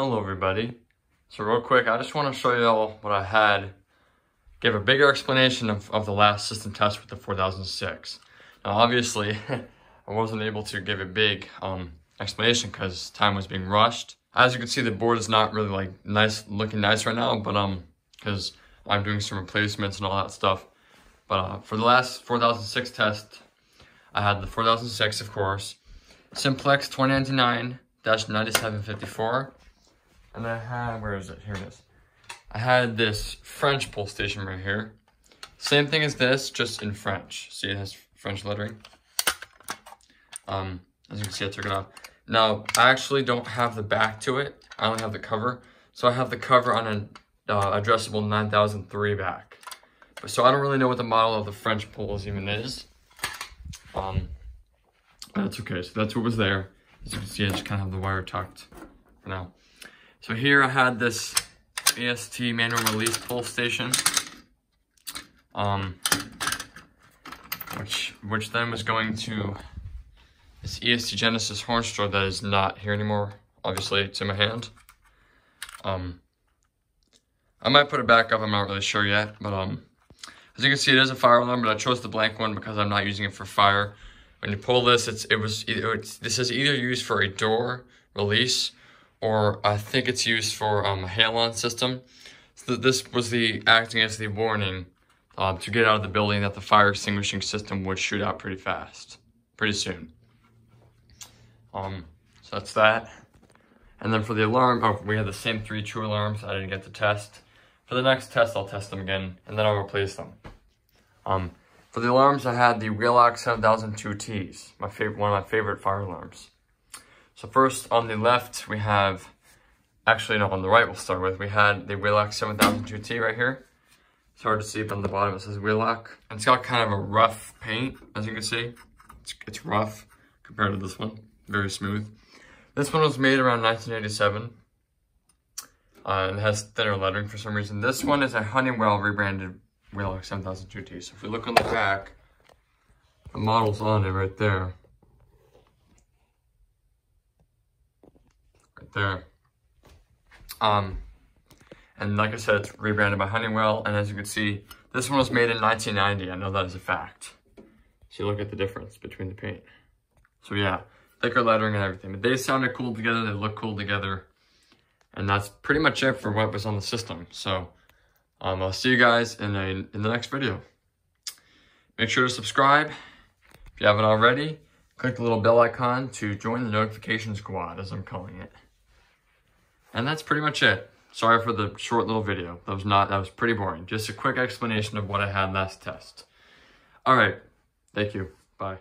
Hello everybody. So real quick, I just want to show you all what I had. Give a bigger explanation of the last system test with the 4006. Now obviously, I wasn't able to give a big explanation because time was being rushed. As you can see, the board is not really like looking nice right now, but because I'm doing some replacements and all that stuff. But for the last 4006 test, I had the 4006 of course, Simplex 2099-9754. And I had, where is it? Here it is. I had this French pull station right here. Same thing as this, just in French. See, it has French lettering. As you can see, I took it off. Now, I actually don't have the back to it. I only have the cover. So I have the cover on an addressable 9003 back. But so I don't really know what the model of the French pulls even is. That's okay. So that's what was there. As you can see, I just kind of have the wire tucked for now. So here I had this EST manual release pull station, which then was going to this EST Genesis horn store that is not here anymore. Obviously, it's in my hand. I might put it back up. I'm not really sure yet, but as you can see, it is a fire alarm, but I chose the blank one because I'm not using it for fire. When you pull this, this is either used for a door release, or I think it's used for a hail-on system. So this was acting as the warning to get out of the building that the fire extinguishing system would shoot out pretty fast, pretty soon. So that's that. And then for the alarm, we had the same three true alarms I didn't get to test. For the next test, I'll test them again, and then I'll replace them. For the alarms, I had the RealOx 7002Ts, one of my favorite fire alarms. So first, on the left, we have, actually no, on the right we'll start with, we had the Wheelock 7002T right here. It's hard to see, but on the bottom it says Wheelock. And it's got kind of a rough paint, as you can see. It's rough compared to this one, very smooth. This one was made around 1987, and it has thinner lettering for some reason. This one is a Honeywell rebranded Wheelock 7002T. So if we look on the back, the model's on it right there. And like I said, it's rebranded by Honeywell, and as you can see, this one was made in 1990. I know that is a fact. So you look at the difference between the paint. So yeah, thicker lettering and everything, but they sounded cool together, they look cool together, and that's pretty much it for what was on the system. So I'll see you guys in the next video. Make sure to subscribe if you haven't already. Click the little bell icon to join the notification squad, as I'm calling it. And that's pretty much it. Sorry for the short little video. That was pretty boring. Just a quick explanation of what I had last test. All right. Thank you. Bye.